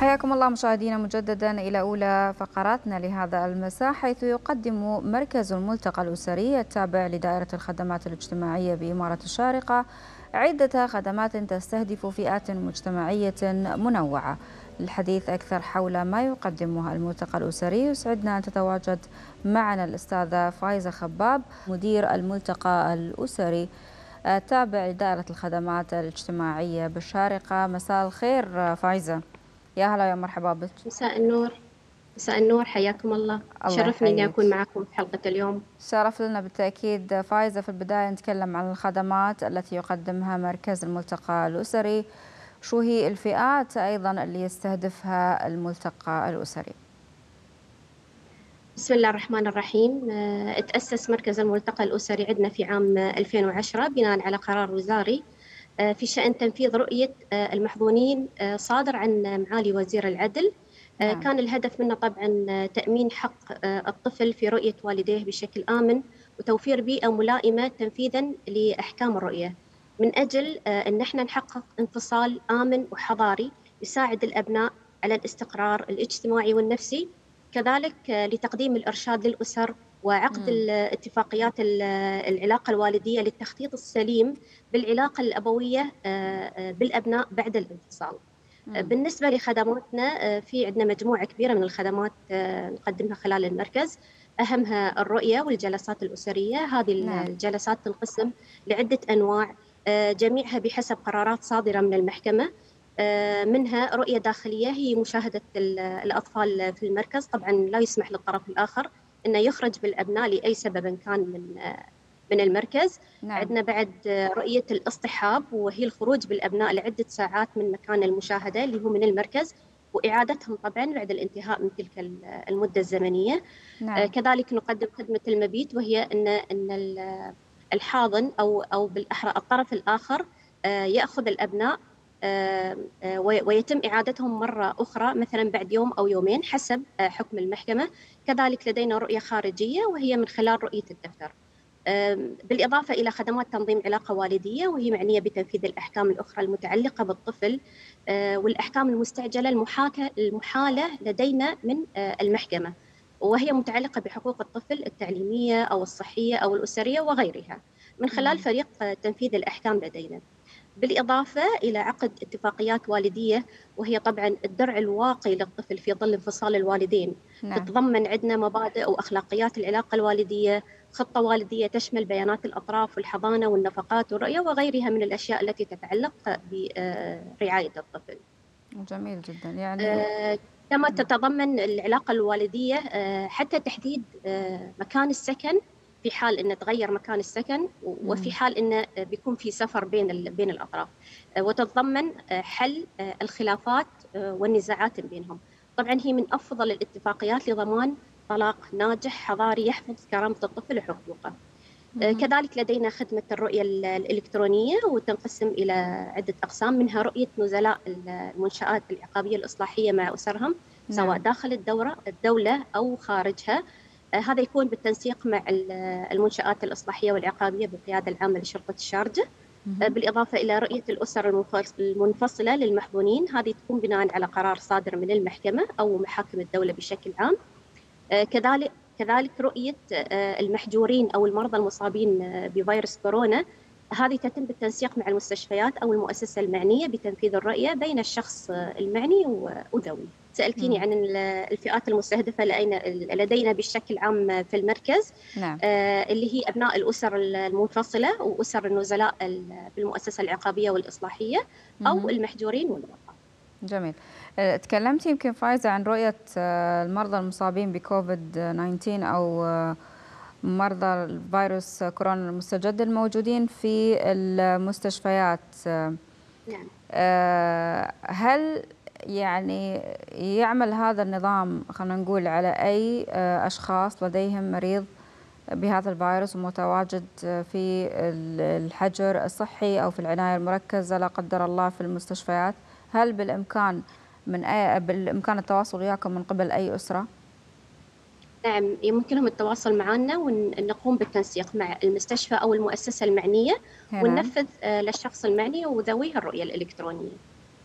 حياكم الله مشاهدينا مجددا إلى أولى فقراتنا لهذا المساء، حيث يقدم مركز الملتقى الأسري التابع لدائرة الخدمات الاجتماعية بإمارة الشارقة عدة خدمات تستهدف فئات مجتمعية منوعة. للحديث أكثر حول ما يقدمها الملتقى الأسري يسعدنا أن تتواجد معنا الأستاذة فايزة خباب، مدير الملتقى الأسري التابع لدائرة الخدمات الاجتماعية بالشارقة. مساء الخير فايزة. يا هلا يا مرحبا بك. مساء النور، حياكم الله. شرفني اني اكون معكم في حلقه اليوم. شرف لنا بالتاكيد فايزه. في البدايه نتكلم عن الخدمات التي يقدمها مركز الملتقى الاسري، شو هي الفئات ايضا اللي يستهدفها الملتقى الاسري؟ بسم الله الرحمن الرحيم. تأسس مركز الملتقى الاسري عندنا في عام 2010 بناء على قرار وزاري في شأن تنفيذ رؤية المحظوظين صادر عن معالي وزير العدل. كان الهدف منه طبعا تأمين حق الطفل في رؤية والديه بشكل آمن وتوفير بيئة ملائمة تنفيذا لأحكام الرؤية، من أجل أن احنا نحقق انفصال آمن وحضاري يساعد الأبناء على الاستقرار الاجتماعي والنفسي، كذلك لتقديم الإرشاد للأسر وعقد الاتفاقيات العلاقة الوالدية للتخطيط السليم بالعلاقة الأبوية بالأبناء بعد الانفصال. بالنسبة لخدماتنا، في عندنا مجموعة كبيرة من الخدمات نقدمها خلال المركز، أهمها الرؤية والجلسات الأسرية. هذه الجلسات تنقسم لعدة أنواع، جميعها بحسب قرارات صادرة من المحكمة. منها رؤية داخلية، هي مشاهدة الأطفال في المركز، طبعا لا يسمح للطرف الآخر أنه يخرج بالأبناء لأي سبب كان من المركز. عندنا بعد رؤية الإصطحاب، وهي الخروج بالأبناء لعدة ساعات من مكان المشاهدة اللي هو من المركز وإعادتهم طبعا بعد الانتهاء من تلك المدة الزمنية. كذلك نقدم خدمة المبيت، وهي أن الحاضن أو بالأحرى الطرف الآخر يأخذ الأبناء ويتم إعادتهم مرة أخرى مثلا بعد يوم أو يومين حسب حكم المحكمة. كذلك لدينا رؤية خارجية، وهي من خلال رؤية الدفتر، بالإضافة إلى خدمات تنظيم علاقة والدية، وهي معنية بتنفيذ الأحكام الأخرى المتعلقة بالطفل والأحكام المستعجلة المحالة لدينا من المحكمة، وهي متعلقة بحقوق الطفل التعليمية أو الصحية أو الأسرية وغيرها من خلال فريق تنفيذ الأحكام لدينا. بالإضافة إلى عقد اتفاقيات والدية، وهي طبعا الدرع الواقي للطفل في ظل انفصال الوالدين. تتضمن عندنا مبادئ وأخلاقيات العلاقة الوالدية، خطة والدية تشمل بيانات الأطراف والحضانة والنفقات والرؤية وغيرها من الأشياء التي تتعلق برعاية الطفل. جميل جدا. يعني كما تتضمن العلاقة الوالدية حتى تحديد مكان السكن في حال أن تغير مكان السكن، وفي حال أن بيكون في سفر بين الأطراف، وتتضمن حل الخلافات والنزاعات بينهم. طبعا هي من أفضل الاتفاقيات لضمان طلاق ناجح حضاري يحفظ كرامة الطفل وحقوقه. كذلك لدينا خدمة الرؤية الإلكترونية، وتنقسم إلى عدة أقسام، منها رؤية نزلاء المنشآت العقابية الإصلاحية مع أسرهم سواء داخل الدولة أو خارجها. هذا يكون بالتنسيق مع المنشآت الإصلاحية والعقابية بالقيادة العامة لشرطة الشارجة. بالإضافة إلى رؤية الأسر المنفصلة للمحظونين، هذه تكون بناء على قرار صادر من المحكمة أو محاكم الدولة بشكل عام. كذلك رؤية المحجورين أو المرضى المصابين بفيروس كورونا، هذه تتم بالتنسيق مع المستشفيات أو المؤسسة المعنية بتنفيذ الرؤية بين الشخص المعني وذويه. سألتيني عن الفئات المستهدفة لدينا بشكل عام في المركز، اللي هي أبناء الأسر المنفصلة وأسر النزلاء بالمؤسسة العقابية والإصلاحية أو المحجورين والمرضى. جميل. تكلمت يمكن فايزة عن رؤية المرضى المصابين بكوفيد 19 أو مرضى الفيروس كورونا المستجد الموجودين في المستشفيات. هل يعني يعمل هذا النظام خلينا نقول على أي أشخاص لديهم مريض بهذا الفيروس ومتواجد في الحجر الصحي أو في العناية المركزة لا قدر الله في المستشفيات؟ هل بالإمكان التواصل وياكم من قبل أي أسرة؟ نعم، يمكنهم التواصل معنا ونقوم بالتنسيق مع المستشفى أو المؤسسة المعنية وننفذ للشخص المعني وذويه الرؤية الإلكترونية.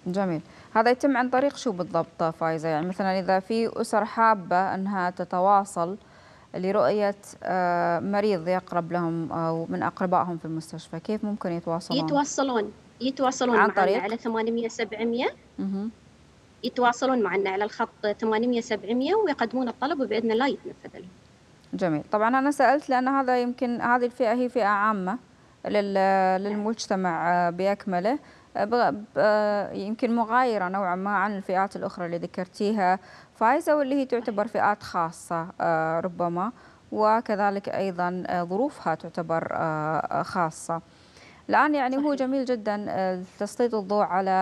جميل. هذا يتم عن طريق شو بالضبط فايزة؟ يعني مثلا إذا في أسر حابة أنها تتواصل لرؤية مريض يقرب لهم أو من أقربائهم في المستشفى، كيف ممكن يتواصلون؟ يتواصلون عن طريق؟ معنا على 800 700، يتواصلون معنا على الخط 800 700 ويقدمون الطلب وبإذن الله يتنفذ لهم. جميل. طبعا أنا سألت لأن هذا يمكن هذه الفئة هي فئة عامة للمجتمع بأكمله، يمكن مغايرة نوعا ما عن الفئات الأخرى اللي ذكرتيها فايزة، واللي هي تعتبر فئات خاصة ربما، وكذلك أيضا ظروفها تعتبر خاصة. الآن يعني هو جميل جدا تسليط الضوء على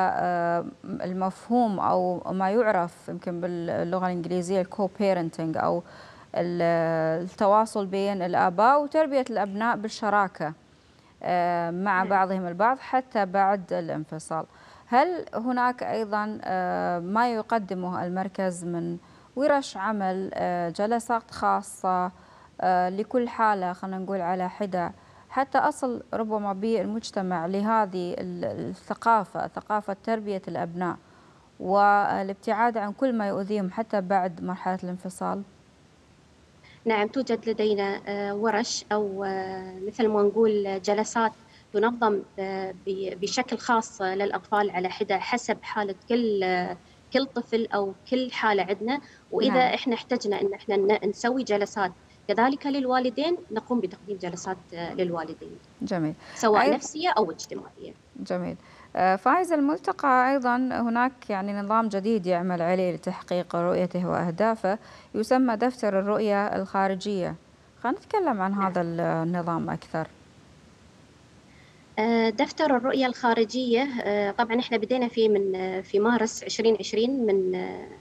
المفهوم أو ما يعرف يمكن باللغة الإنجليزية الكوبيرنتنج، أو التواصل بين الآباء وتربية الأبناء بالشراكة مع بعضهم البعض حتى بعد الانفصال. هل هناك أيضا ما يقدمه المركز من ورش عمل، جلسات خاصة لكل حالة، خلينا نقول على حدة، حتى أصل ربما بالمجتمع لهذه الثقافة، ثقافة تربية الأبناء والابتعاد عن كل ما يؤذيهم حتى بعد مرحلة الانفصال؟ نعم، توجد لدينا ورش أو مثل ما نقول جلسات تنظم بشكل خاص للأطفال على حدة حسب حالة كل طفل أو كل حالة عندنا، وإذا نعم. إحنا احتجنا إن إحنا نسوي جلسات كذلك للوالدين نقوم بتقديم جلسات للوالدين. جميل. سواء نفسية أو اجتماعية. جميل. فايزة، الملتقى أيضا هناك يعني نظام جديد يعمل عليه لتحقيق رؤيته وأهدافه يسمى دفتر الرؤية الخارجية، خلينا نتكلم عن هذا النظام أكثر. دفتر الرؤية الخارجية طبعا احنا بدينا فيه في مارس 2020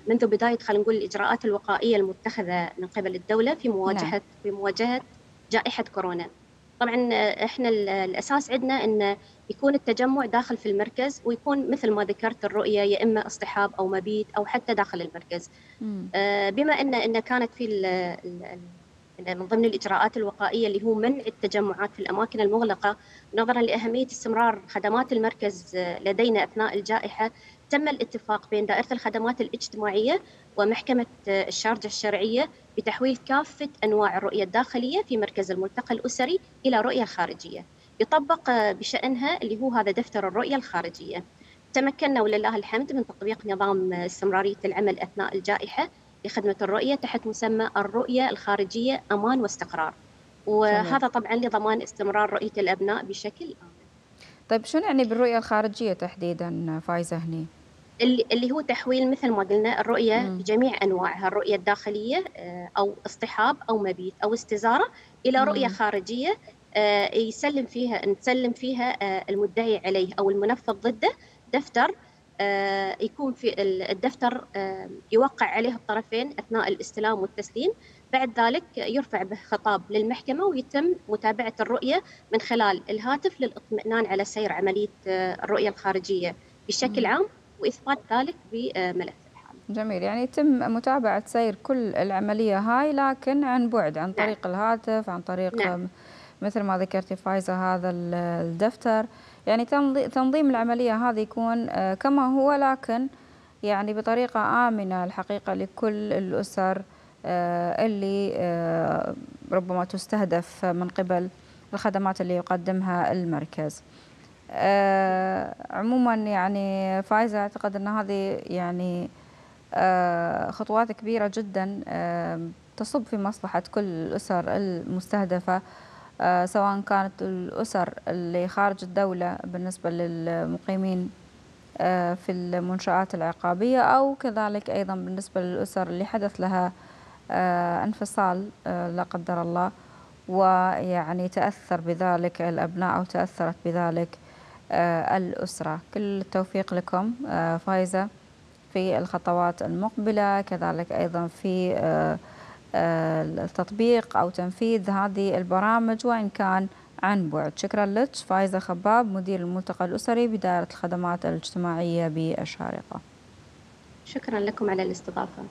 منذ بداية خلينا نقول الإجراءات الوقائية المتخذة من قبل الدولة في مواجهة نعم. في مواجهة جائحة كورونا. طبعا احنا الأساس عندنا ان يكون التجمع داخل في المركز، ويكون مثل ما ذكرت الرؤية يا إما اصطحاب أو مبيت أو حتى داخل المركز. بما أن كانت في من ضمن الإجراءات الوقائية اللي هو منع التجمعات في الأماكن المغلقة، نظرا لأهمية استمرار خدمات المركز لدينا أثناء الجائحة، تم الاتفاق بين دائرة الخدمات الاجتماعية ومحكمة الشارجة الشرعية بتحويل كافة أنواع الرؤية الداخلية في مركز الملتقى الأسري إلى رؤية خارجية يطبق بشأنها اللي هو هذا دفتر الرؤية الخارجية. تمكنا ولله الحمد من تطبيق نظام استمرارية العمل أثناء الجائحة لخدمة الرؤية تحت مسمى الرؤية الخارجية أمان واستقرار، وهذا طبعا لضمان استمرار رؤية الأبناء بشكل آمن. طيب شو نعني بالرؤية الخارجية تحديدا فايزة هني؟ اللي هو تحويل مثل ما قلنا الرؤية بجميع أنواعها، الرؤية الداخلية أو اصطحاب أو مبيت أو استزارة، إلى رؤية خارجية نسلم فيها المدعي عليه أو المنفذ ضده دفتر، يكون في الدفتر يوقع عليه الطرفين أثناء الاستلام والتسليم. بعد ذلك يرفع به خطاب للمحكمة ويتم متابعة الرؤية من خلال الهاتف للإطمئنان على سير عملية الرؤية الخارجية بشكل عام وإثبات ذلك بملف الحال. جميل. يعني يتم متابعة سير كل العملية هاي لكن عن بعد، عن طريق نعم. الهاتف، عن طريق نعم. مثل ما ذكرتي فايزة هذا الدفتر، يعني تنظيم العملية هذه يكون كما هو لكن يعني بطريقة آمنة الحقيقة لكل الأسر اللي ربما تستهدف من قبل الخدمات اللي يقدمها المركز. عموما يعني فايزة أعتقد أن هذه يعني خطوات كبيرة جدا تصب في مصلحة كل الأسر المستهدفة، سواء كانت الأسر اللي خارج الدولة بالنسبة للمقيمين في المنشآت العقابية، أو كذلك أيضا بالنسبة للأسر اللي حدث لها انفصال لا قدر الله، ويعني تأثر بذلك الأبناء أو تأثرت بذلك الأسرة. كل التوفيق لكم فايزة في الخطوات المقبلة، كذلك أيضا في التطبيق أو تنفيذ هذه البرامج وإن كان عن بعد. شكرا لك فايزة خباب، مدير الملتقى الأسري بدائرة الخدمات الاجتماعية بالشارقة. شكرا لكم على الاستضافة.